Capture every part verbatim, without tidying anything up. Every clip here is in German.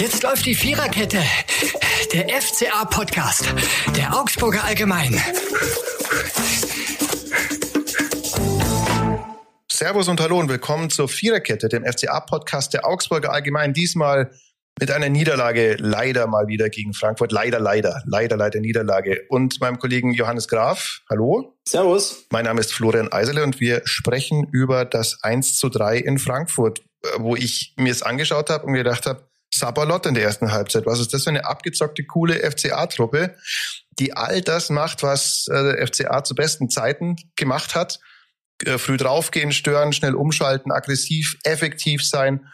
Jetzt läuft die Viererkette, der F C A-Podcast, der Augsburger Allgemeine. Servus und hallo und willkommen zur Viererkette, dem F C A-Podcast der Augsburger Allgemeine. Diesmal mit einer Niederlage, leider mal wieder gegen Frankfurt. Leider, leider, leider, leider Niederlage. Und meinem Kollegen Johannes Graf. Hallo. Servus. Mein Name ist Florian Eisele und wir sprechen über das eins zu drei in Frankfurt, wo ich mir es angeschaut habe und mir gedacht habe, Sabalot in der ersten Halbzeit. Was ist das für eine abgezockte, coole F C A-Truppe, die all das macht, was der F C A zu besten Zeiten gemacht hat. Früh draufgehen, stören, schnell umschalten, aggressiv, effektiv sein.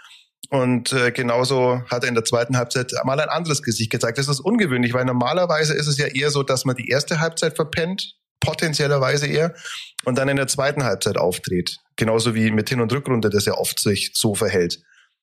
Und äh, genauso hat er in der zweiten Halbzeit mal ein anderes Gesicht gezeigt. Das ist ungewöhnlich, weil normalerweise ist es ja eher so, dass man die erste Halbzeit verpennt, potenziellerweise eher, und dann in der zweiten Halbzeit auftritt. Genauso wie mit Hin- und Rückrunde das ja oft sich so verhält.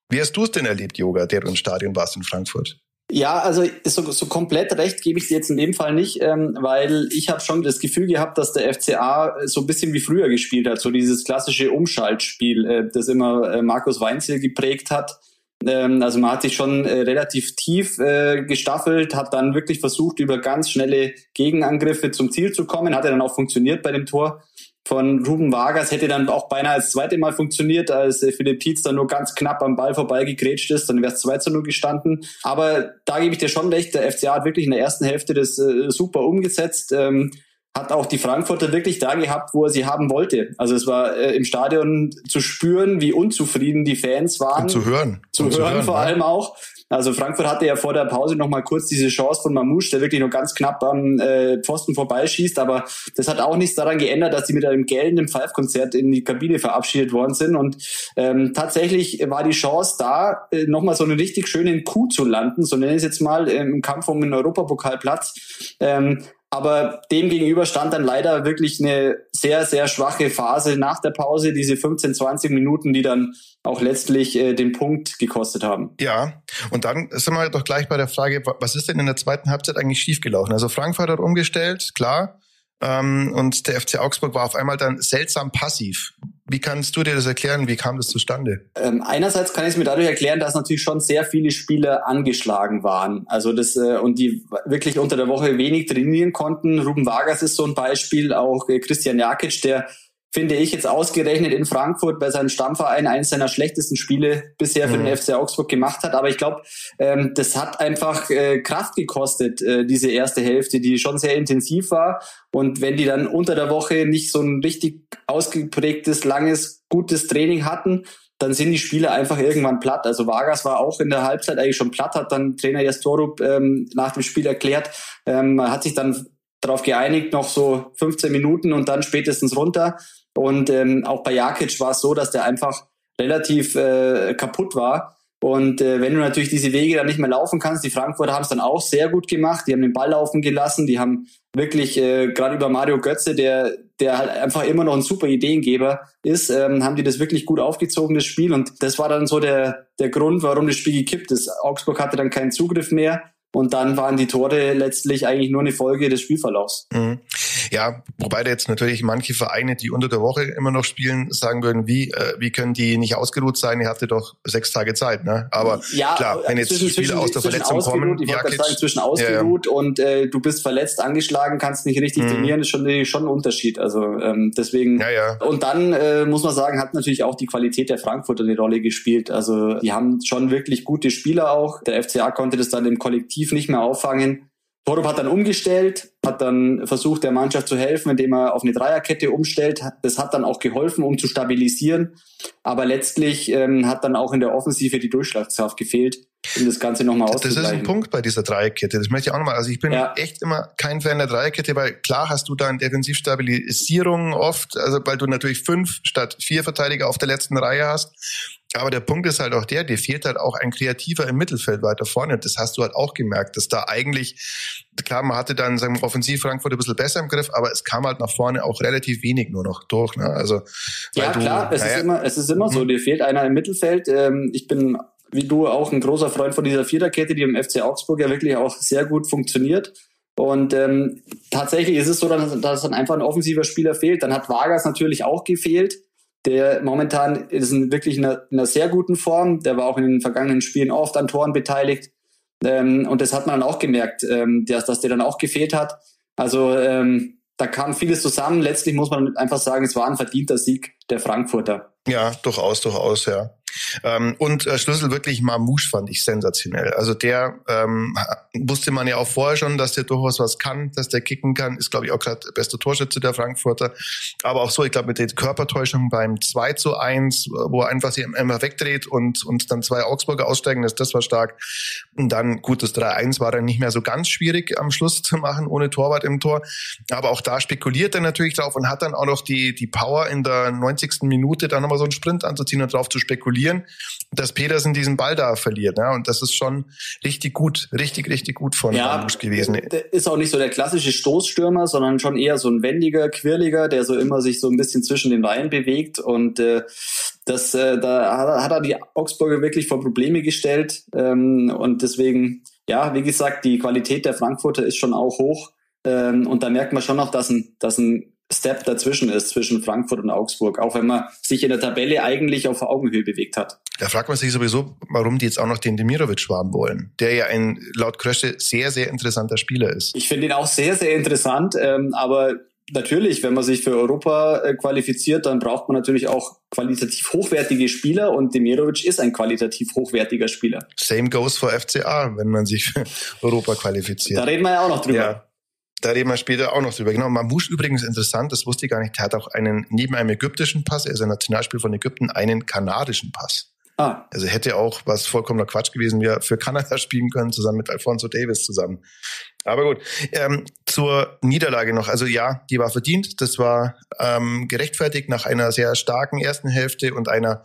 Wie hast du es denn erlebt, Yoga, der du im Stadion warst in Frankfurt? Ja, also so, so komplett recht gebe ich dir jetzt in dem Fall nicht, ähm, weil ich habe schon das Gefühl gehabt, dass der F C A so ein bisschen wie früher gespielt hat, so dieses klassische Umschaltspiel, äh, das immer äh, Markus Weinzierl geprägt hat. Ähm, also man hat sich schon äh, relativ tief äh, gestaffelt, hat dann wirklich versucht, über ganz schnelle Gegenangriffe zum Ziel zu kommen, hat ja dann auch funktioniert bei dem Tor von Ruben Vargas, hätte dann auch beinahe das zweite Mal funktioniert, als Philipp Tietz dann nur ganz knapp am Ball vorbeigegrätscht ist, dann wäre es zwei zu null gestanden. Aber da gebe ich dir schon recht, der F C A hat wirklich in der ersten Hälfte das äh, super umgesetzt, ähm, hat auch die Frankfurter wirklich da gehabt, wo er sie haben wollte. Also es war äh, im Stadion zu spüren, wie unzufrieden die Fans waren. Und zu hören. Zu, hören, zu hören vor ja. allem auch. Also Frankfurt hatte ja vor der Pause noch mal kurz diese Chance von Marmoush, der wirklich nur ganz knapp am äh, Pfosten vorbeischießt, aber das hat auch nichts daran geändert, dass sie mit einem gellenden Pfeifkonzert in die Kabine verabschiedet worden sind und ähm, tatsächlich war die Chance da, äh, noch mal so einen richtig schönen Coup zu landen, so nenne ich es jetzt mal, äh, im Kampf um den Europapokalplatz, ähm, aber dem gegenüber stand dann leider wirklich eine sehr, sehr schwache Phase nach der Pause, diese fünfzehn, zwanzig Minuten, die dann auch letztlich äh, den Punkt gekostet haben. Ja, und dann sind wir doch gleich bei der Frage, was ist denn in der zweiten Halbzeit eigentlich schiefgelaufen? Also Frankfurt hat umgestellt, klar, ähm, und der F C Augsburg war auf einmal dann seltsam passiv. Wie kannst du dir das erklären? Wie kam das zustande? Ähm, einerseits kann ich es mir dadurch erklären, dass natürlich schon sehr viele Spieler angeschlagen waren. Also das äh, und die wirklich unter der Woche wenig trainieren konnten. Ruben Vargas ist so ein Beispiel, auch äh, Christian Jakic, der, finde ich, jetzt ausgerechnet in Frankfurt bei seinem Stammverein eines seiner schlechtesten Spiele bisher für mhm. den F C Augsburg gemacht hat. Aber ich glaube, ähm, das hat einfach äh, Kraft gekostet, äh, diese erste Hälfte, die schon sehr intensiv war. Und wenn die dann unter der Woche nicht so ein richtig ausgeprägtes, langes, gutes Training hatten, dann sind die Spieler einfach irgendwann platt. Also Vargas war auch in der Halbzeit eigentlich schon platt, hat dann Trainer Jess Thorup ähm, nach dem Spiel erklärt, ähm, hat sich dann darauf geeinigt, noch so fünfzehn Minuten und dann spätestens runter. Und ähm, auch bei Jakic war es so, dass der einfach relativ äh, kaputt war. Und äh, wenn du natürlich diese Wege dann nicht mehr laufen kannst, die Frankfurter haben es dann auch sehr gut gemacht. Die haben den Ball laufen gelassen. Die haben wirklich, äh, gerade über Mario Götze, der der halt einfach immer noch ein super Ideengeber ist, ähm, haben die das wirklich gut aufgezogen, das Spiel. Und das war dann so der der Grund, warum das Spiel gekippt ist. Augsburg hatte dann keinen Zugriff mehr. Und dann waren die Tore letztlich eigentlich nur eine Folge des Spielverlaufs. Mhm. Ja, wobei da jetzt natürlich manche Vereine, die unter der Woche immer noch spielen, sagen würden, wie äh, wie können die nicht ausgeruht sein? Ihr hattet doch sechs Tage Zeit, ne? Aber ja, klar, wenn jetzt zwischen, Spieler zwischen, aus der Verletzung kommen, ich wollte sagen, zwischen ausgeruht ja, ja. und äh, du bist verletzt, angeschlagen, kannst nicht richtig mhm. trainieren, ist schon schon ein Unterschied. Also ähm, deswegen. Ja, ja. Und dann äh, muss man sagen, hat natürlich auch die Qualität der Frankfurter eine Rolle gespielt. Also die haben schon wirklich gute Spieler auch. Der F C A konnte das dann im Kollektiv nicht mehr auffangen. Thorup hat dann umgestellt, hat dann versucht, der Mannschaft zu helfen, indem er auf eine Dreierkette umstellt. Das hat dann auch geholfen, um zu stabilisieren. Aber letztlich ähm, hat dann auch in der Offensive die Durchschlagskraft gefehlt, um das Ganze nochmal auszugleichen. Das ist ein Punkt bei dieser Dreierkette. Das möchte ich auch nochmal. Also ich bin ja. echt immer kein Fan der Dreierkette, weil klar hast du da eine Defensivstabilisierung oft, also weil du natürlich fünf statt vier Verteidiger auf der letzten Reihe hast. Aber der Punkt ist halt auch der, dir fehlt halt auch ein Kreativer im Mittelfeld weiter vorne. Das hast du halt auch gemerkt, dass da eigentlich, klar, man hatte dann, sagen wir, offensiv Frankfurt ein bisschen besser im Griff, aber es kam halt nach vorne auch relativ wenig nur noch durch. Ne? Also, ja, du, klar, es, naja, ist immer, es ist immer so, dir fehlt einer im Mittelfeld. Ich bin, wie du, auch ein großer Freund von dieser Viererkette, die im F C Augsburg ja wirklich auch sehr gut funktioniert. Und ähm, tatsächlich ist es so, dass, dass dann einfach ein offensiver Spieler fehlt. Dann hat Vargas natürlich auch gefehlt. der momentan ist in wirklich in einer, in einer sehr guten Form. Der war auch in den vergangenen Spielen oft an Toren beteiligt. Ähm, und das hat man dann auch gemerkt, ähm, dass, dass der dann auch gefehlt hat. Also ähm, da kam vieles zusammen. Letztlich muss man einfach sagen, es war ein verdienter Sieg der Frankfurter. Ja, durchaus, durchaus, ja. Ähm, und äh, Schlüssel wirklich Marmoush fand ich sensationell. Also der ähm, wusste man ja auch vorher schon, dass der durchaus was kann, dass der kicken kann. Ist, glaube ich, auch gerade der beste Torschütze der Frankfurter. Aber auch so, ich glaube, mit den Körpertäuschungen beim zwei zu eins, wo er einfach sich immer wegdreht und und dann zwei Augsburger aussteigen, das, das war stark. Und dann, gut, das drei eins war dann nicht mehr so ganz schwierig am Schluss zu machen, ohne Torwart im Tor. Aber auch da spekuliert er natürlich drauf und hat dann auch noch die die Power in der neunzigsten Minute, dann nochmal so einen Sprint anzuziehen und drauf zu spekulieren, dass Petersen diesen Ball da verliert. Ne? Und das ist schon richtig gut, richtig, richtig gut von Marmoush ja, gewesen. Ist auch nicht so der klassische Stoßstürmer, sondern schon eher so ein wendiger, quirliger, der so immer sich so ein bisschen zwischen den Reihen bewegt. Und äh, das, äh, da hat er die Augsburger wirklich vor Probleme gestellt. Ähm, und deswegen, ja, wie gesagt, die Qualität der Frankfurter ist schon auch hoch. Ähm, und da merkt man schon noch, dass ein, dass ein Step dazwischen ist, zwischen Frankfurt und Augsburg, auch wenn man sich in der Tabelle eigentlich auf Augenhöhe bewegt hat. Da fragt man sich sowieso, warum die jetzt auch noch den Demirovic haben wollen, der ja ein laut Krösche sehr, sehr interessanter Spieler ist. Ich finde ihn auch sehr, sehr interessant, ähm, aber natürlich, wenn man sich für Europa äh, qualifiziert, dann braucht man natürlich auch qualitativ hochwertige Spieler und Demirovic ist ein qualitativ hochwertiger Spieler. Same goes for F C A, wenn man sich für Europa qualifiziert. Da reden wir ja auch noch drüber. Ja. Da reden wir später auch noch drüber. Genau, Marmoush übrigens interessant, das wusste ich gar nicht. Der hat auch einen, neben einem ägyptischen Pass, er ist ein Nationalspieler von Ägypten, einen kanadischen Pass. Ah. Also hätte auch, was vollkommener Quatsch gewesen wäre, für Kanada spielen können, zusammen mit Alphonso Davies zusammen. Aber gut, ähm, zur Niederlage noch. Also ja, die war verdient, das war ähm, gerechtfertigt nach einer sehr starken ersten Hälfte und einer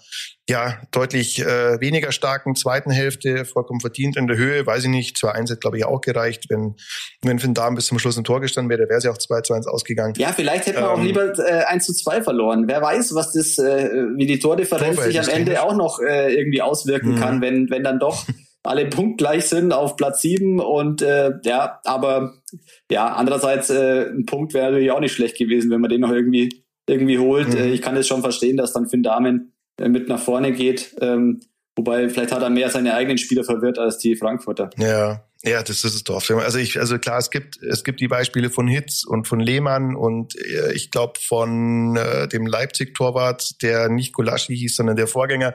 ja deutlich äh, weniger starken zweiten Hälfte, vollkommen verdient in der Höhe, weiß ich nicht, zwei eins hätte glaube ich auch gereicht, wenn, wenn Finn Dahmen bis zum Schluss ein Tor gestanden wäre, wäre es ja auch zwei zu eins ausgegangen. Ja, vielleicht hätten wir ähm, auch lieber äh, eins zu zwei verloren, wer weiß, was das, äh, wie die Tordifferenz sich am Ende auch noch äh, irgendwie auswirken mhm. kann, wenn, wenn dann doch alle punktgleich sind auf Platz sieben und äh, ja, aber ja, andererseits äh, ein Punkt wäre natürlich auch nicht schlecht gewesen, wenn man den noch irgendwie irgendwie holt. Mhm. Ich kann das schon verstehen, dass dann Finn Dahmen äh, mit nach vorne geht, ähm, wobei vielleicht hat er mehr seine eigenen Spieler verwirrt als die Frankfurter. Ja. Ja, das ist es doch. Also ich, also klar, es gibt, es gibt die Beispiele von Hitz und von Lehmann und äh, ich glaube von äh, dem Leipzig-Torwart, der nicht Gulaschi hieß, sondern der Vorgänger.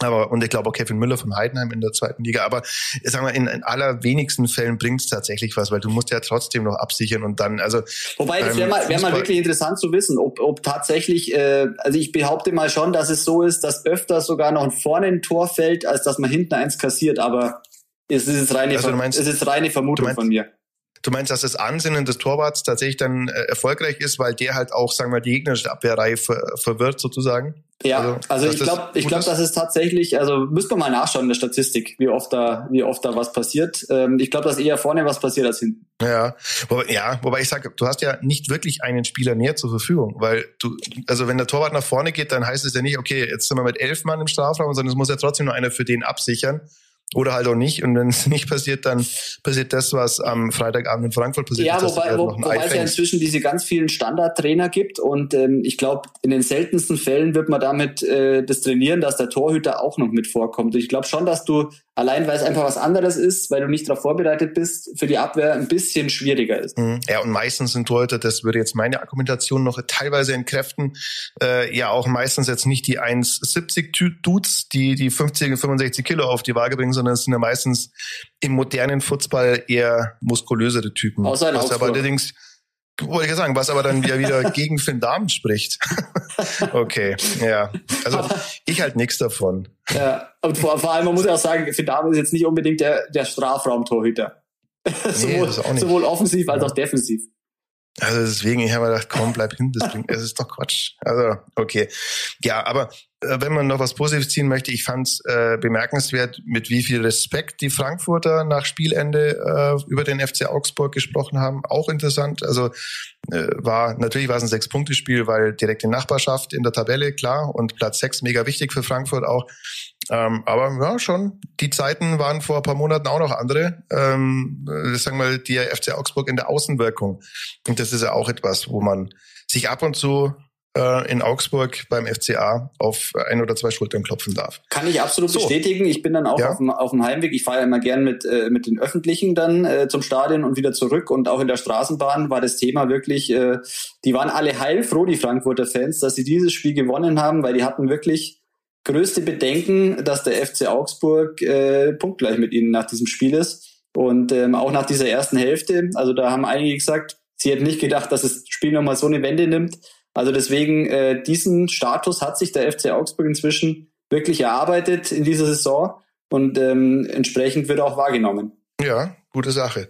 Aber, und ich glaube auch Kevin Müller von Heidenheim in der zweiten Liga. Aber, sagen wir, in, in allerwenigsten Fällen bringt's tatsächlich was, weil du musst ja trotzdem noch absichern und dann, also. Wobei, das wäre mal, wär mal wirklich interessant zu wissen, ob, ob tatsächlich, äh, also ich behaupte mal schon, dass es so ist, dass öfter sogar noch vorne ein Tor fällt, als dass man hinten eins kassiert, aber Es ist reine, also meinst, es ist reine Vermutung meinst, von mir. Du meinst, dass das Ansinnen des Torwarts tatsächlich dann äh, erfolgreich ist, weil der halt auch, sagen wir mal, die gegnerische Abwehrreihe ver- verwirrt sozusagen? Ja, also, also ich glaube, ich glaube, dass es tatsächlich, also müssen wir mal nachschauen in der Statistik, wie oft da, wie oft da was passiert. Ähm, ich glaube, dass eher vorne was passiert als hinten. Ja, wobei, ja, wobei ich sage, du hast ja nicht wirklich einen Spieler mehr zur Verfügung, weil du, also wenn der Torwart nach vorne geht, dann heißt es ja nicht, okay, jetzt sind wir mit elf Mann im Strafraum, sondern es muss ja trotzdem nur einer für den absichern. Oder halt auch nicht. Und wenn es nicht passiert, dann passiert das, was am Freitagabend in Frankfurt passiert. Ja, wobei, halt wo, wobei es ja inzwischen diese ganz vielen Standardtrainer gibt. Und ähm, ich glaube, in den seltensten Fällen wird man damit äh, das trainieren, dass der Torhüter auch noch mit vorkommt. Und ich glaube schon, dass du, allein weil es einfach was anderes ist, weil du nicht darauf vorbereitet bist, für die Abwehr ein bisschen schwieriger ist. Mhm. Ja, und meistens sind Torhüter, das würde jetzt meine Argumentation noch teilweise entkräften, äh, ja auch meistens jetzt nicht die eins siebzig Dudes, die die fünfzig, fünfundsechzig Kilo auf die Waage bringen, sondern es sind ja meistens im modernen Fußball eher muskulösere Typen. Außer in Augsburg. Was aber allerdings, wollte ich ja sagen, was aber dann wieder, wieder gegen Finn Dahmen spricht. Okay, ja. Also ich halt nichts davon. Ja, und vor, vor allem, man muss ja auch sagen, Finn Dahmen ist jetzt nicht unbedingt der, der Strafraumtorhüter. Nee, sowohl, sowohl offensiv als ja. auch defensiv. Also deswegen, ich habe mir gedacht, komm, bleib hin, das klingt, es ist doch Quatsch. Also, okay. Ja, aber äh, wenn man noch was Positives ziehen möchte, ich fand es äh, bemerkenswert, mit wie viel Respekt die Frankfurter nach Spielende äh, über den F C Augsburg gesprochen haben. Auch interessant. Also äh, war natürlich war es ein Sechs-Punkte-Spiel, weil direkte Nachbarschaft in der Tabelle, klar, und Platz sechs mega wichtig für Frankfurt auch. Ähm, aber ja, schon, die Zeiten waren vor ein paar Monaten auch noch andere. Ähm, sagen wir mal, die F C Augsburg in der Außenwirkung. Und das ist ja auch etwas, wo man sich ab und zu äh, in Augsburg beim F C A auf ein oder zwei Schultern klopfen darf. Kann ich absolut so. bestätigen. Ich bin dann auch ja? auf, dem, auf dem Heimweg. Ich fahre ja immer gern mit, äh, mit den Öffentlichen dann äh, zum Stadion und wieder zurück. Und auch in der Straßenbahn war das Thema wirklich, äh, die waren alle heilfroh, die Frankfurter Fans, dass sie dieses Spiel gewonnen haben, weil die hatten wirklich größte Bedenken, dass der F C Augsburg äh, punktgleich mit ihnen nach diesem Spiel ist. Und ähm, auch nach dieser ersten Hälfte, also da haben einige gesagt, sie hätten nicht gedacht, dass das Spiel nochmal so eine Wende nimmt. Also deswegen, äh, diesen Status hat sich der F C Augsburg inzwischen wirklich erarbeitet in dieser Saison und ähm, entsprechend wird auch wahrgenommen. Ja, gute Sache.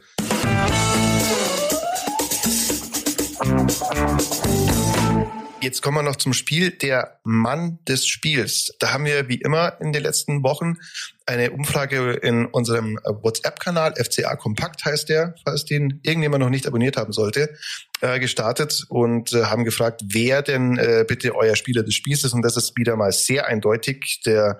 Jetzt kommen wir noch zum Spiel, der Mann des Spiels. Da haben wir wie immer in den letzten Wochen eine Umfrage in unserem WhatsApp-Kanal, F C A Kompakt heißt der, falls den irgendjemand noch nicht abonniert haben sollte, äh, gestartet und äh, haben gefragt, wer denn äh, bitte euer Spieler des Spiels ist. Und das ist wieder mal sehr eindeutig. Der,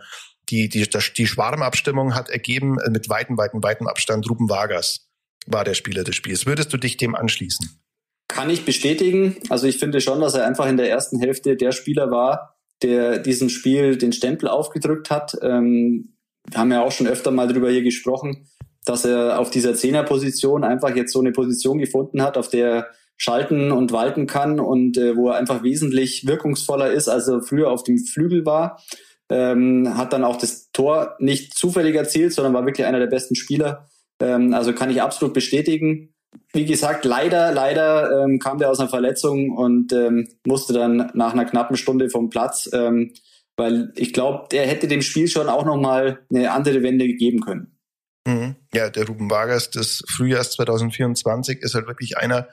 die, die, die Schwarmabstimmung hat ergeben, äh, mit weiten, weiten, weiten Abstand, Ruben Vargas war der Spieler des Spiels. Würdest du dich dem anschließen? Kann ich bestätigen. Also ich finde schon, dass er einfach in der ersten Hälfte der Spieler war, der diesem Spiel den Stempel aufgedrückt hat. Ähm, wir haben ja auch schon öfter mal drüber hier gesprochen, dass er auf dieser Zehnerposition einfach jetzt so eine Position gefunden hat, auf der er schalten und walten kann und äh, wo er einfach wesentlich wirkungsvoller ist, als er früher auf dem Flügel war. Ähm, hat dann auch das Tor nicht zufällig erzielt, sondern war wirklich einer der besten Spieler. Ähm, also kann ich absolut bestätigen. Wie gesagt, leider, leider ähm, kam der aus einer Verletzung und ähm, musste dann nach einer knappen Stunde vom Platz, ähm, weil ich glaube, der hätte dem Spiel schon auch nochmal eine andere Wende geben können. Mhm. Ja, der Ruben Vargas des Frühjahrs zwanzig vierundzwanzig ist halt wirklich einer,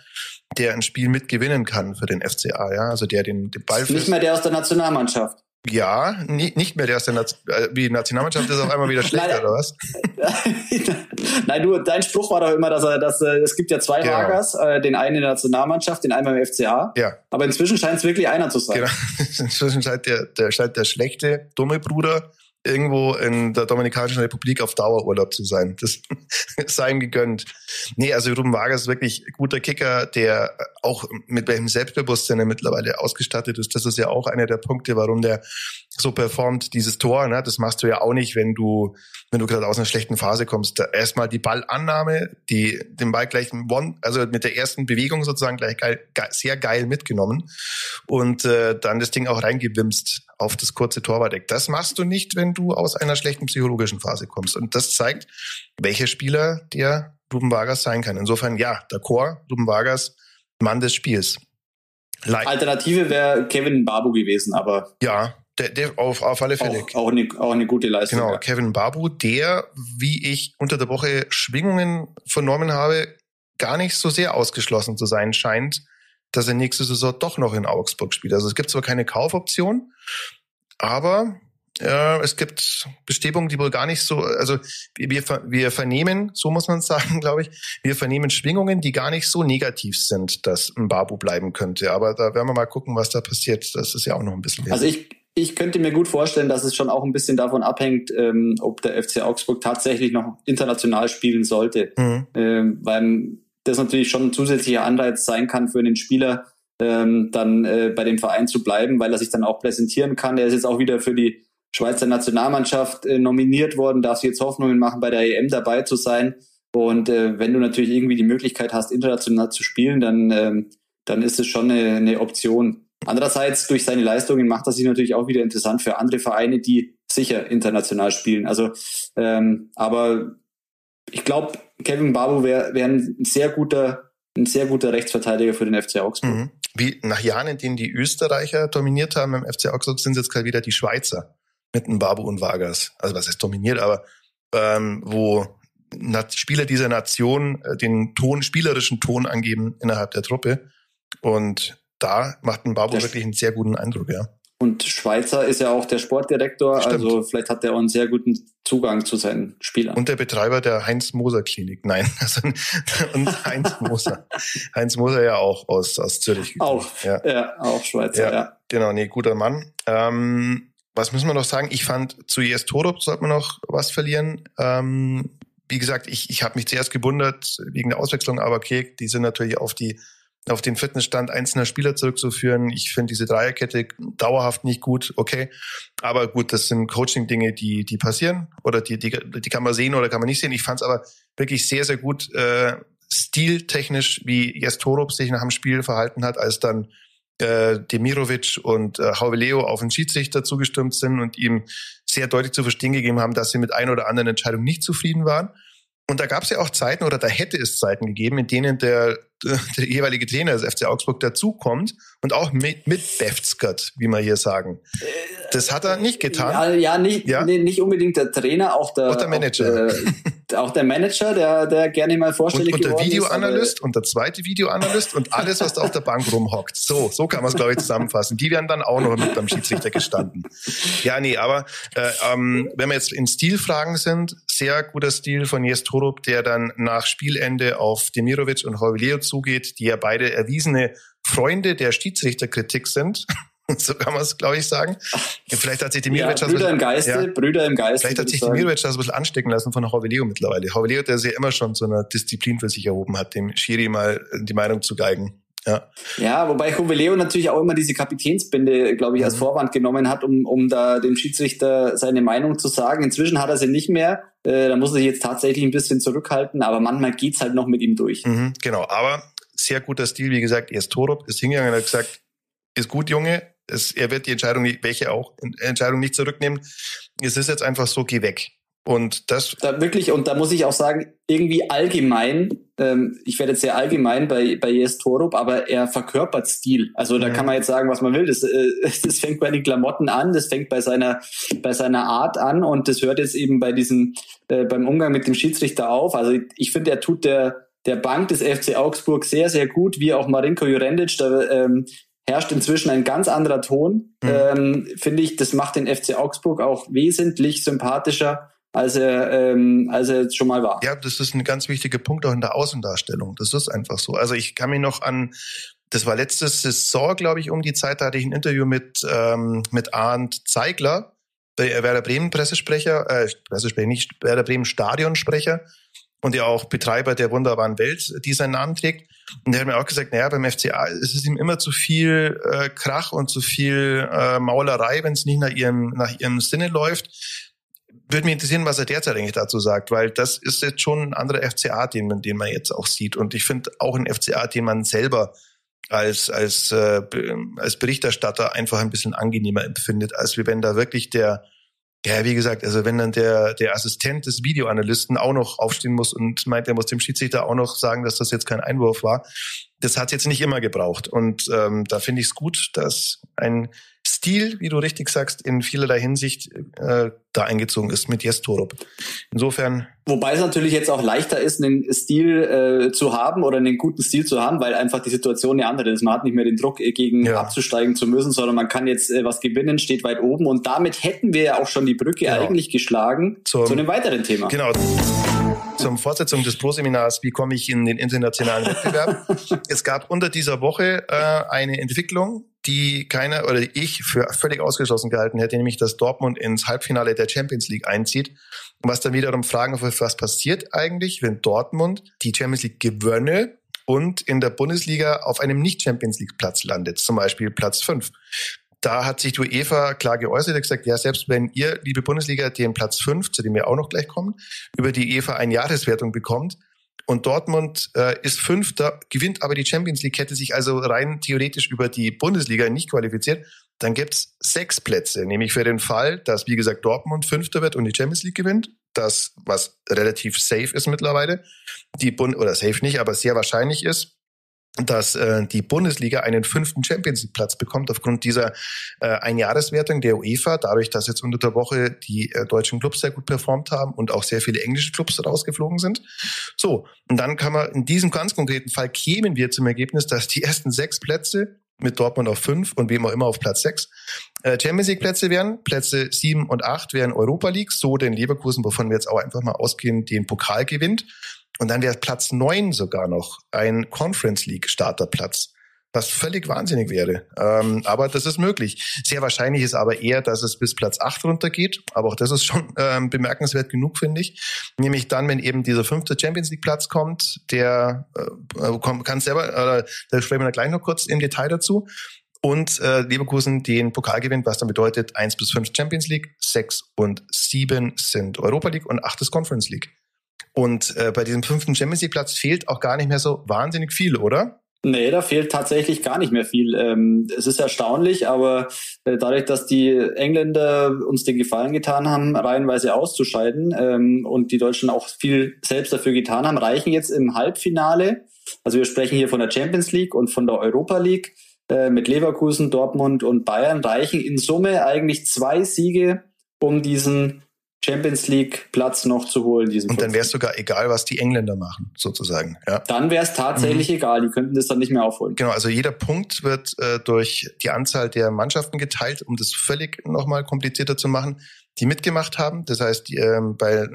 der ein Spiel mitgewinnen kann für den F C A, ja, also der den, den Ball... Nicht mehr der aus der Nationalmannschaft. Ja, nie, nicht mehr der aus der Nation, wie Nationalmannschaft ist auf einmal wieder schlechter, nein, oder was? Nein, du, dein Spruch war doch immer, dass er, dass es gibt ja zwei Vargas, genau. äh, den einen in der Nationalmannschaft, den einen beim F C A. Ja. Aber inzwischen scheint es wirklich einer zu sein. Genau. Inzwischen scheint der, der, scheint der schlechte, dumme Bruder irgendwo in der Dominikanischen Republik auf Dauerurlaub zu sein. Das sei ihm gegönnt. Nee, also Ruben Vargas ist wirklich ein guter Kicker, der auch mit welchem Selbstbewusstsein er mittlerweile ausgestattet ist. Das ist ja auch einer der Punkte, warum der so performt, dieses Tor. Ne? Das machst du ja auch nicht, wenn du wenn du gerade aus einer schlechten Phase kommst. Erstmal die Ballannahme, die den Ball gleich One, also mit der ersten Bewegung sozusagen gleich geil, geil, sehr geil mitgenommen und äh, dann das Ding auch reingewimst auf das kurze Torwartdeck. Das machst du nicht, wenn du aus einer schlechten psychologischen Phase kommst. Und das zeigt, welcher Spieler der Ruben Vargas sein kann. Insofern, ja, d'accord, Ruben Vargas, Mann des Spiels. Leid. Alternative wäre Kevin Mbabu gewesen, aber... Ja, der, der auf, auf alle Fälle. Auch, auch, eine, auch eine gute Leistung. Genau, ja. Kevin Mbabu, der, wie ich unter der Woche Schwingungen vernommen habe, gar nicht so sehr ausgeschlossen zu sein scheint, dass er nächste Saison doch noch in Augsburg spielt. Also es gibt zwar keine Kaufoption, aber... Ja, es gibt Bestrebungen, die wohl gar nicht so, also wir, wir vernehmen, so muss man es sagen, glaube ich, wir vernehmen Schwingungen, die gar nicht so negativ sind, dass Mbabu bleiben könnte. Aber da werden wir mal gucken, was da passiert. Das ist ja auch noch ein bisschen... Also ich, ich könnte mir gut vorstellen, dass es schon auch ein bisschen davon abhängt, ähm, ob der F C Augsburg tatsächlich noch international spielen sollte. Mhm. Ähm, weil das natürlich schon ein zusätzlicher Anreiz sein kann für den Spieler, ähm, dann äh, bei dem Verein zu bleiben, weil er sich dann auch präsentieren kann. Er ist jetzt auch wieder für die Schweizer Nationalmannschaft äh, nominiert worden, darfst jetzt Hoffnungen machen, bei der E M dabei zu sein. Und äh, wenn du natürlich irgendwie die Möglichkeit hast, international zu spielen, dann, ähm, dann ist es schon eine, eine Option. Andererseits, durch seine Leistungen macht das sich natürlich auch wieder interessant für andere Vereine, die sicher international spielen. Also, ähm, aber ich glaube, Kevin Mbabu wäre wär ein sehr guter, ein sehr guter Rechtsverteidiger für den F C Augsburg. Mhm. Wie nach Jahren, in denen die Österreicher dominiert haben im F C Augsburg, sind jetzt gerade wieder die Schweizer mit Mbabu und Vargas, also was heißt dominiert, aber ähm, wo Spieler dieser Nation den Ton, spielerischen Ton angeben innerhalb der Truppe. Und da macht Mbabu der wirklich einen sehr guten Eindruck, ja. Und Schweizer ist ja auch der Sportdirektor, stimmt. Also vielleicht hat er auch einen sehr guten Zugang zu seinen Spielern. Und der Betreiber der Heinz-Moser-Klinik, nein, also und Heinz Moser. Heinz Moser ja auch aus, aus Zürich. Auch, ja. ja, auch Schweizer, ja. ja. Genau, nee, guter Mann. Ähm, Was müssen wir noch sagen? Ich fand, zu Jess Thorup sollte man noch was verlieren. Ähm, wie gesagt, ich, ich habe mich zuerst gewundert wegen der Auswechslung, aber okay, die sind natürlich auf die auf den Fitnessstand einzelner Spieler zurückzuführen. Ich finde diese Dreierkette dauerhaft nicht gut, okay. Aber gut, das sind Coaching-Dinge, die die passieren oder die die die kann man sehen oder kann man nicht sehen. Ich fand es aber wirklich sehr, sehr gut äh, stiltechnisch, wie Jess Thorup sich nach dem Spiel verhalten hat, als dann äh, Demirovic und äh, Gouweleeuw auf den Schiedsrichter zugestimmt sind und ihm sehr deutlich zu verstehen gegeben haben, dass sie mit einer oder anderen Entscheidung nicht zufrieden waren. Und da gab es ja auch Zeiten, oder da hätte es Zeiten gegeben, in denen der, der, der jeweilige Trainer des F C Augsburg dazukommt und auch mit, mit Beftzgert, wie man hier sagen. Das hat er nicht getan. Ja, ja, nicht, ja? Nee, nicht unbedingt der Trainer, auch der, auch der Manager. Auch der, auch der Manager, der, der gerne mal vorstellig geworden ist. Und der Videoanalyst und der zweite Videoanalyst und alles, was da auf der Bank rumhockt. So, so kann man es, glaube ich, zusammenfassen. Die werden dann auch noch mit beim Schiedsrichter gestanden. Ja, nee, aber äh, ähm, wenn wir jetzt in Stilfragen sind, sehr guter Stil von Jess Thorup, der dann nach Spielende auf Demirovic und Gouweleeuw zugeht, die ja beide erwiesene Freunde der Schiedsrichterkritik sind. So kann man es, glaube ich, sagen. Vielleicht hat sich Demirovic ja, Brüder bisschen, im Geiste, ja, Brüder im Geiste. Vielleicht hat sich Demirovic das ein bisschen anstecken lassen von Gouweleeuw mittlerweile. Gouweleeuw, der sich ja immer schon zu einer Disziplin für sich erhoben hat, dem Schiri mal die Meinung zu geigen. Ja, ja, wobei Gouweleeuw natürlich auch immer diese Kapitänsbinde, glaube ich, als Vorwand genommen hat, um, um da dem Schiedsrichter seine Meinung zu sagen. Inzwischen hat er sie nicht mehr. Äh, da muss er sich jetzt tatsächlich ein bisschen zurückhalten, aber manchmal geht's halt noch mit ihm durch. Mhm, genau, aber sehr guter Stil, wie gesagt, Jess Thorup ist hingegangen und hat gesagt, ist gut, Junge, es, er wird die Entscheidung, welche auch, Entscheidung nicht zurücknehmen. Es ist jetzt einfach so, geh weg. Und das da wirklich, und da muss ich auch sagen, irgendwie allgemein, ähm, ich werde jetzt sehr allgemein bei, bei Jess Thorup, aber er verkörpert Stil. Also da mhm. kann man jetzt sagen, was man will. Das, äh, das fängt bei den Klamotten an, das fängt bei seiner, bei seiner Art an und das hört jetzt eben bei diesem, äh, beim Umgang mit dem Schiedsrichter auf. Also ich, ich finde, er tut der, der Bank des F C Augsburg sehr, sehr gut, wie auch Marinko Jurendic, da, ähm, herrscht inzwischen ein ganz anderer Ton. Mhm. Ähm, finde ich, das macht den F C Augsburg auch wesentlich sympathischer, als er, ähm, als er schon mal war. Ja, das ist ein ganz wichtiger Punkt auch in der Außendarstellung. Das ist einfach so. Also ich kann mich noch an, das war letzte Saison, glaube ich, um die Zeit, da hatte ich ein Interview mit, ähm, mit Arndt Zeigler, der Werder Bremen Pressesprecher, äh, Pressesprecher nicht, Werder Bremen Stadionsprecher und ja auch Betreiber der wunderbaren Welt, die seinen Namen trägt. Und der hat mir auch gesagt, naja, beim F C A ist es ihm immer zu viel äh, Krach und zu viel äh, Maulerei, wenn es nicht nach ihrem, nach ihrem Sinne läuft. Würde mich interessieren, was er derzeit eigentlich dazu sagt, weil das ist jetzt schon ein anderer F C A, den man, den man jetzt auch sieht. Und ich finde auch ein F C A, den man selber als, als, äh, als Berichterstatter einfach ein bisschen angenehmer empfindet, als wenn da wirklich der, ja, wie gesagt, also wenn dann der, der Assistent des Videoanalysten auch noch aufstehen muss und meint, er muss dem Schiedsrichter auch noch sagen, dass das jetzt kein Einwurf war. Das hat es jetzt nicht immer gebraucht. Und ähm, da finde ich es gut, dass ein Stil, wie du richtig sagst, in vielerlei Hinsicht äh, da eingezogen ist mit Jess Thorup. Insofern. Wobei es natürlich jetzt auch leichter ist, einen Stil äh, zu haben oder einen guten Stil zu haben, weil einfach die Situation eine andere ist. Man hat nicht mehr den Druck, gegen ja. abzusteigen zu müssen, sondern man kann jetzt äh, was gewinnen, steht weit oben. Und damit hätten wir ja auch schon die Brücke genau. eigentlich geschlagen zum, zu einem weiteren Thema. Genau. Zum Fortsetzung des Pro-Seminars, wie komme ich in den internationalen Wettbewerb? Es gab unter dieser Woche äh, eine Entwicklung, die keiner oder die ich für völlig ausgeschlossen gehalten hätte, nämlich dass Dortmund ins Halbfinale der Champions League einzieht. Was dann wiederum Fragen auf, was passiert eigentlich, wenn Dortmund die Champions League gewönne und in der Bundesliga auf einem Nicht-Champions-League-Platz landet, zum Beispiel Platz fünf. Da hat sich die UEFA klar geäußert und gesagt, ja, selbst wenn ihr, liebe Bundesliga, den Platz fünf, zu dem wir auch noch gleich kommen, über die UEFA eine Jahreswertung bekommt und Dortmund äh, ist Fünfter, gewinnt aber die Champions League, hätte sich also rein theoretisch über die Bundesliga nicht qualifiziert, dann gibt's sechs Plätze, nämlich für den Fall, dass, wie gesagt, Dortmund Fünfter wird und die Champions League gewinnt, das, was relativ safe ist mittlerweile, die Bund- oder safe nicht, aber sehr wahrscheinlich ist, dass äh, die Bundesliga einen fünften Champions-League-Platz bekommt aufgrund dieser äh, Einjahreswertung der UEFA, dadurch, dass jetzt unter der Woche die äh, deutschen Clubs sehr gut performt haben und auch sehr viele englische Clubs rausgeflogen sind. So, und dann kann man in diesem ganz konkreten Fall kämen wir zum Ergebnis, dass die ersten sechs Plätze mit Dortmund auf fünf und wem auch immer auf Platz sechs äh, Champions-League-Plätze wären. Plätze sieben und acht wären Europa League, so den Leverkusen, wovon wir jetzt auch einfach mal ausgehen, den Pokal gewinnt. Und dann wäre Platz neun sogar noch ein Conference League Starterplatz. was völlig wahnsinnig wäre. Ähm, aber das ist möglich. Sehr wahrscheinlich ist aber eher, dass es bis Platz acht runtergeht. Aber auch das ist schon ähm, bemerkenswert genug, finde ich. Nämlich dann, wenn eben dieser fünfte Champions-League-Platz kommt, der äh, kommt, kann selber, äh, da sprechen wir gleich noch kurz im Detail dazu. Und äh, Leverkusen den Pokal gewinnt, was dann bedeutet, eins bis fünf Champions League, sechs und sieben sind Europa League und acht ist Conference League. Und äh, bei diesem fünften Champions League Platz fehlt auch gar nicht mehr so wahnsinnig viel, oder? Nee, da fehlt tatsächlich gar nicht mehr viel. Ähm, es ist erstaunlich, aber äh, dadurch, dass die Engländer uns den Gefallen getan haben, reihenweise auszuscheiden ähm, und die Deutschen auch viel selbst dafür getan haben, reichen jetzt im Halbfinale, also wir sprechen hier von der Champions League und von der Europa League, mit Leverkusen, Dortmund und Bayern reichen in Summe eigentlich zwei Siege, um diesen Champions-League-Platz noch zu holen. Diesen und dann wäre es sogar egal, was die Engländer machen, sozusagen. Ja. Dann wäre es tatsächlich mhm. egal, die könnten das dann nicht mehr aufholen. Genau, also jeder Punkt wird äh, durch die Anzahl der Mannschaften geteilt, um das völlig nochmal komplizierter zu machen, die mitgemacht haben. Das heißt, die, äh, bei,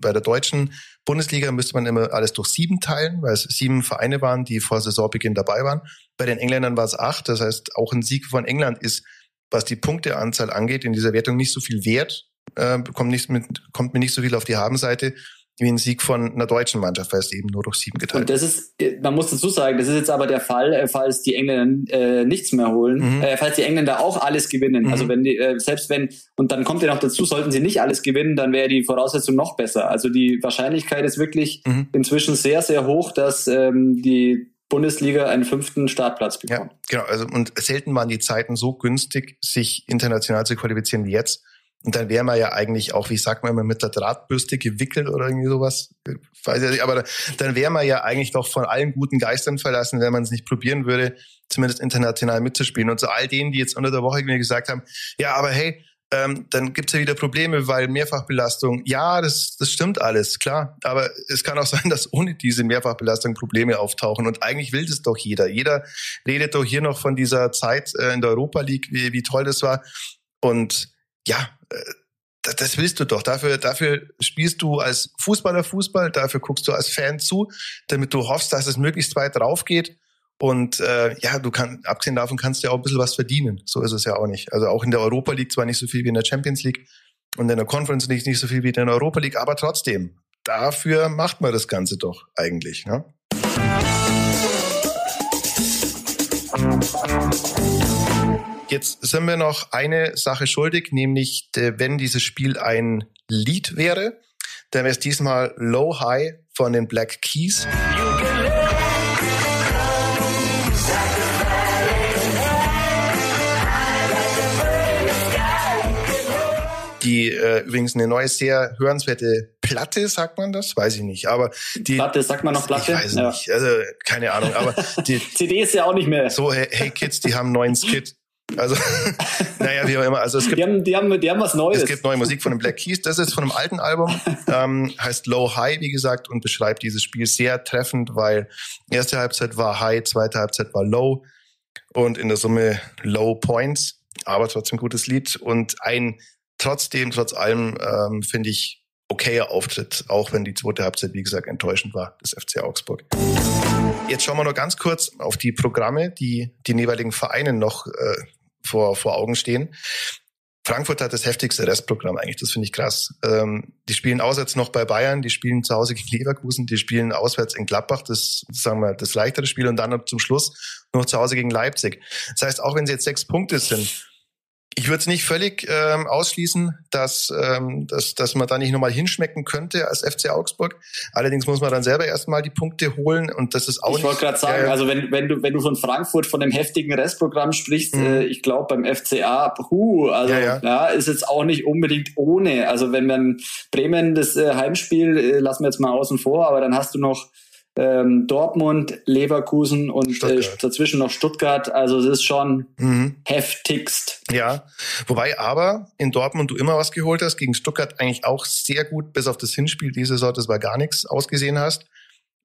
bei der deutschen Bundesliga müsste man immer alles durch sieben teilen, weil es sieben Vereine waren, die vor Saisonbeginn dabei waren. Bei den Engländern war es acht, das heißt, auch ein Sieg von England ist, was die Punkteanzahl angeht, in dieser Wertung nicht so viel wert, äh, kommt, nicht mit, kommt mir nicht so viel auf die Habenseite wie ein Sieg von einer deutschen Mannschaft, weil es eben nur durch sieben geteilt. Und das ist, man muss dazu sagen, das ist jetzt aber der Fall, falls die Engländer äh, nichts mehr holen, mhm. äh, falls die Engländer auch alles gewinnen. Mhm. Also wenn die, äh, selbst wenn, und dann kommt ja noch dazu, sollten sie nicht alles gewinnen, dann wäre die Voraussetzung noch besser. Also die Wahrscheinlichkeit ist wirklich mhm. inzwischen sehr, sehr hoch, dass ähm, die Bundesliga einen fünften Startplatz bekommt. Ja, genau. Also, und selten waren die Zeiten so günstig, sich international zu qualifizieren wie jetzt. Und dann wäre man ja eigentlich auch, wie sagt man immer, mit der Drahtbürste gewickelt oder irgendwie sowas. Ich weiß ja nicht, aber dann wäre man ja eigentlich doch von allen guten Geistern verlassen, wenn man es nicht probieren würde, zumindest international mitzuspielen. Und zu all denen, die jetzt unter der Woche mir gesagt haben, ja, aber hey, ähm, dann gibt's ja wieder Probleme, weil Mehrfachbelastung, ja, das, das stimmt alles, klar. Aber es kann auch sein, dass ohne diese Mehrfachbelastung Probleme auftauchen. Und eigentlich will das doch jeder. Jeder redet doch hier noch von dieser Zeit äh, in der Europa League, wie, wie toll das war. Und ja, das willst du doch. Dafür, dafür spielst du als Fußballer Fußball, dafür guckst du als Fan zu, damit du hoffst, dass es möglichst weit drauf geht. Und äh, ja, du kannst, abgesehen davon kannst du ja auch ein bisschen was verdienen. So ist es ja auch nicht. Also auch in der Europa League zwar nicht so viel wie in der Champions League und in der Conference League nicht so viel wie in der Europa League, aber trotzdem, dafür macht man das Ganze doch eigentlich, ne? Jetzt sind wir noch eine Sache schuldig, nämlich wenn dieses Spiel ein Lied wäre, dann wäre es diesmal Low High von den Black Keys. Die äh, übrigens eine neue, sehr hörenswerte Platte, sagt man das? Weiß ich nicht. Aber die Platte, sagt man noch Platte? Ich weiß ja. nicht, also keine Ahnung. Aber die C D ist ja auch nicht mehr. So, hey, hey Kids, die haben einen neuen Skit. Also, naja, wie auch immer. Also es gibt, die, haben, die, haben, die haben was Neues. Es gibt neue Musik von den Black Keys. Das ist von einem alten Album, ähm, heißt Low High, wie gesagt, und beschreibt dieses Spiel sehr treffend, weil erste Halbzeit war High, zweite Halbzeit war Low und in der Summe Low Points, aber trotzdem gutes Lied und ein trotzdem, trotz allem, ähm, finde ich, okayer Auftritt, auch wenn die zweite Halbzeit, wie gesagt, enttäuschend war, des F C Augsburg. Jetzt schauen wir noch ganz kurz auf die Programme, die den jeweiligen Vereinen noch äh, vor, vor Augen stehen. Frankfurt hat das heftigste Restprogramm eigentlich, das finde ich krass. Ähm, die spielen auswärts noch bei Bayern, die spielen zu Hause gegen Leverkusen, die spielen auswärts in Gladbach, das sagen wir das leichtere Spiel und dann zum Schluss noch zu Hause gegen Leipzig. Das heißt, auch wenn sie jetzt sechs Punkte sind, ich würde es nicht völlig ähm, ausschließen, dass, ähm, dass, dass man da nicht nochmal hinschmecken könnte als F C Augsburg. Allerdings muss man dann selber erstmal die Punkte holen und das ist auch ich nicht... Ich wollte gerade sagen, äh, also wenn, wenn, du, wenn du von Frankfurt, von dem heftigen Restprogramm sprichst, mhm. äh, ich glaube beim F C A, puh, also ja, ja. Ja, ist jetzt auch nicht unbedingt ohne. Also wenn man Bremen, das äh, Heimspiel, äh, lassen wir jetzt mal außen vor, aber dann hast du noch Ähm, Dortmund, Leverkusen und äh, dazwischen noch Stuttgart. Also es ist schon mhm. heftigst. Ja, wobei aber in Dortmund du immer was geholt hast, gegen Stuttgart eigentlich auch sehr gut, bis auf das Hinspiel diese Saison, das war gar nichts ausgesehen hast.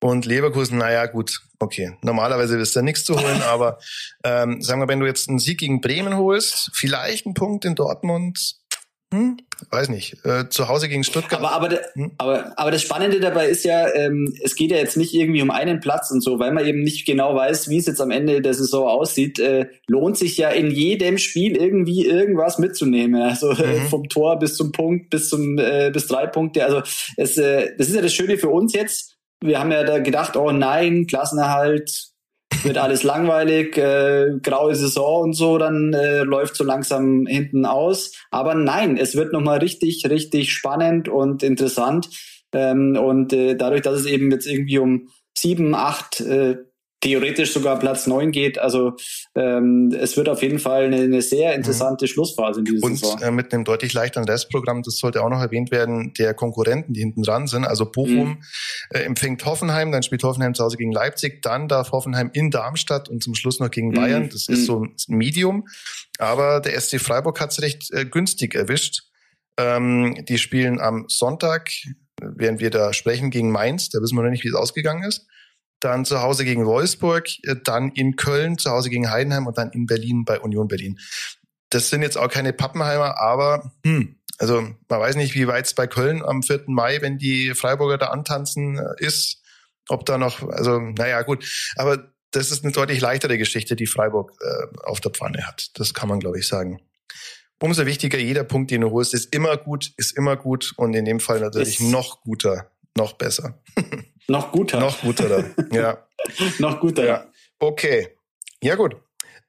Und Leverkusen, naja gut, okay, normalerweise ist da nichts zu holen, aber ähm, sagen wir, wenn du jetzt einen Sieg gegen Bremen holst, vielleicht einen Punkt in Dortmund, Hm? Weiß nicht. Äh, zu Hause gegen Stuttgart. Aber, aber, hm? aber, aber das Spannende dabei ist ja, ähm, es geht ja jetzt nicht irgendwie um einen Platz und so, weil man eben nicht genau weiß, wie es jetzt am Ende der Saison aussieht. Äh, lohnt sich ja in jedem Spiel irgendwie irgendwas mitzunehmen. Also mhm. äh, vom Tor bis zum Punkt, bis zum äh, bis drei Punkte. Also es, äh, das ist ja das Schöne für uns jetzt. Wir haben ja da gedacht, oh nein, Klassenerhalt, wird alles langweilig, äh, graue Saison und so, dann äh, läuft so langsam hinten aus. Aber nein, es wird nochmal richtig, richtig spannend und interessant. Ähm, und äh, dadurch, dass es eben jetzt irgendwie um sieben, acht, äh, theoretisch sogar Platz neun geht, also ähm, es wird auf jeden Fall eine, eine sehr interessante mhm. Schlussphase in dieser und, Saison. Und äh, mit einem deutlich leichteren Restprogramm, das sollte auch noch erwähnt werden, der Konkurrenten, die hinten dran sind, also Bochum mhm. äh, empfängt Hoffenheim, dann spielt Hoffenheim zu Hause gegen Leipzig, dann darf Hoffenheim in Darmstadt und zum Schluss noch gegen Bayern, mhm. das ist mhm. so ein Medium, aber der S C Freiburg hat es recht äh, günstig erwischt. Ähm, die spielen am Sonntag, während wir da sprechen, gegen Mainz, da wissen wir noch nicht, wie es ausgegangen ist. Dann zu Hause gegen Wolfsburg, dann in Köln, zu Hause gegen Heidenheim und dann in Berlin bei Union Berlin. Das sind jetzt auch keine Pappenheimer, aber hm, also man weiß nicht, wie weit es bei Köln am vierten Mai, wenn die Freiburger da antanzen, ist, ob da noch, also naja gut, aber das ist eine deutlich leichtere Geschichte, die Freiburg äh, auf der Pfanne hat. Das kann man, glaube ich, sagen. Umso wichtiger, jeder Punkt, den du holst, ist immer gut, ist immer gut und in dem Fall natürlich ist noch guter, noch besser. Noch guter. Noch guter dann, ja. Noch guter, ja. Okay, ja gut.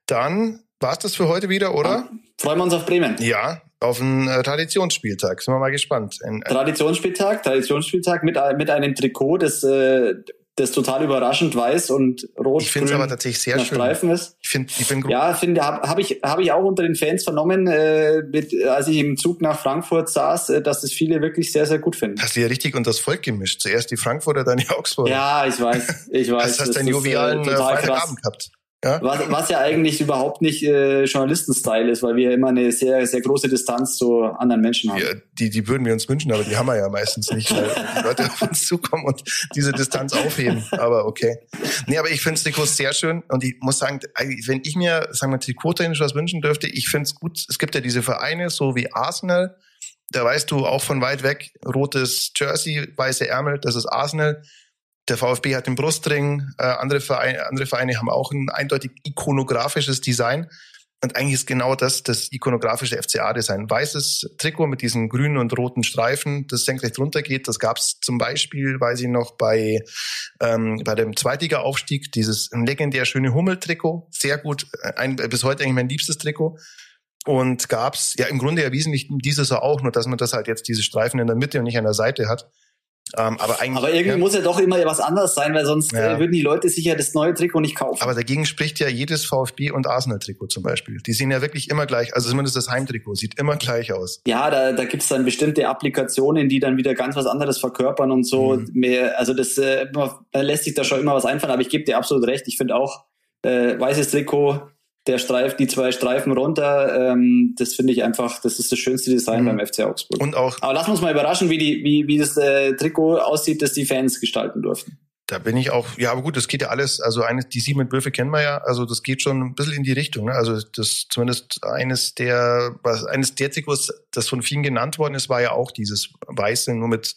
Dann war's das für heute wieder, oder? Ja, freuen wir uns auf Bremen. Ja, auf einen Traditionsspieltag. Sind wir mal gespannt. Ein, ein Traditionsspieltag, Traditionsspieltag mit, mit einem Trikot, das, das total überraschend weiß und rot. Ich finde es aber tatsächlich sehr schön. Streifen ist. Ich finde, ich bin ja, finde, habe hab ich, hab ich auch unter den Fans vernommen, äh, mit, als ich im Zug nach Frankfurt saß, äh, dass es viele wirklich sehr, sehr gut finden. Hast du ja richtig unter das Volk gemischt. Zuerst die Frankfurter, dann die Augsburger. Ja, ich weiß, ich weiß. Das hast du einen jovialen äh, Freitagabend gehabt. Ja? Was, was ja eigentlich überhaupt nicht äh, Journalisten-Style ist, weil wir ja immer eine sehr, sehr große Distanz zu anderen Menschen haben. Ja, die, die würden wir uns wünschen, aber die haben wir ja meistens nicht, weil die Leute auf uns zukommen und diese Distanz aufheben. Aber okay. Nee, aber ich finde das Trikot sehr schön und ich muss sagen, wenn ich mir, sagen wir, trikottechnisch was wünschen dürfte, ich finde es gut. Es gibt ja diese Vereine, so wie Arsenal, da weißt du auch von weit weg, rotes Jersey, weiße Ärmel, das ist Arsenal. Der VfB hat den Brustring, äh, andere Vereine, andere Vereine haben auch ein eindeutig ikonografisches Design. Und eigentlich ist genau das das ikonografische F C A-Design. Weißes Trikot mit diesen grünen und roten Streifen, das senkrecht runtergeht. Das gab es zum Beispiel, weiß ich noch, bei ähm, bei dem Zweitliga-Aufstieg, dieses legendär schöne Hummel-Trikot. Sehr gut, ein, bis heute eigentlich mein liebstes Trikot. Und gab es, ja im Grunde ja wesentlich dieses auch, nur dass man das halt jetzt diese Streifen in der Mitte und nicht an der Seite hat. Ähm, aber, aber irgendwie ja, muss ja doch immer was anderes sein, weil sonst ja. äh, würden die Leute sicher das neue Trikot nicht kaufen. Aber dagegen spricht ja jedes VfB- und Arsenal-Trikot zum Beispiel. Die sehen ja wirklich immer gleich, also zumindest das Heimtrikot sieht immer gleich aus. Ja, da, da gibt es dann bestimmte Applikationen, die dann wieder ganz was anderes verkörpern und so. Mhm. Mehr, also das äh, lässt sich da schon immer was einfallen, aber ich gebe dir absolut recht. Ich finde auch, äh, weißes Trikot, der Streif, die zwei Streifen runter, ähm, das finde ich einfach, das ist das schönste Design mhm. beim F C Augsburg. Und auch. Aber lass uns mal überraschen, wie die, wie, wie das äh, Trikot aussieht, das die Fans gestalten durften. Da bin ich auch, ja, aber gut, das geht ja alles, also eines, die sieben Entwürfe kennen wir ja, also das geht schon ein bisschen in die Richtung, ne? Also das, zumindest eines der, was, eines der Trikots, das von vielen genannt worden ist, war ja auch dieses Weiße, nur mit,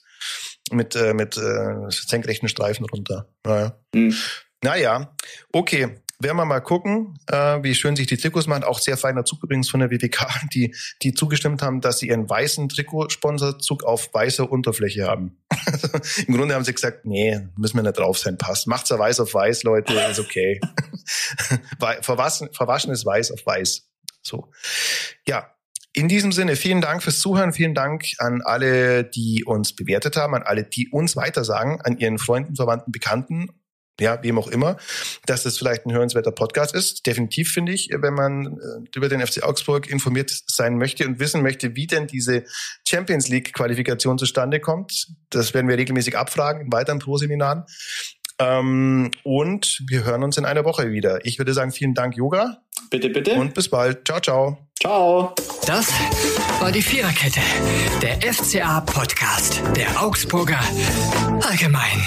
mit, äh, mit, äh, senkrechten Streifen runter. Naja. Mhm. Naja, okay. Werden wir mal gucken, äh, wie schön sich die Trikots machen. Auch sehr feiner Zug übrigens von der W W K, die, die zugestimmt haben, dass sie ihren weißen Trikotsponsorzug auf weißer Unterfläche haben. Im Grunde haben sie gesagt, nee, müssen wir nicht drauf sein, passt. Macht's ja weiß auf weiß, Leute, ist okay. verwaschen, verwaschen ist weiß auf weiß. So. Ja. In diesem Sinne, vielen Dank fürs Zuhören, vielen Dank an alle, die uns bewertet haben, an alle, die uns weitersagen, an ihren Freunden, Verwandten, Bekannten. Ja, wem auch immer, dass es vielleicht ein hörenswerter Podcast ist. Definitiv finde ich, wenn man über den F C Augsburg informiert sein möchte und wissen möchte, wie denn diese Champions League-Qualifikation zustande kommt. Das werden wir regelmäßig abfragen in weiteren Pro-Seminaren. Ähm, und wir hören uns in einer Woche wieder. Ich würde sagen, vielen Dank, Yoga. Bitte, bitte. Und bis bald. Ciao, ciao. Ciao. Das war die Viererkette, der F C A-Podcast der Augsburger Allgemein.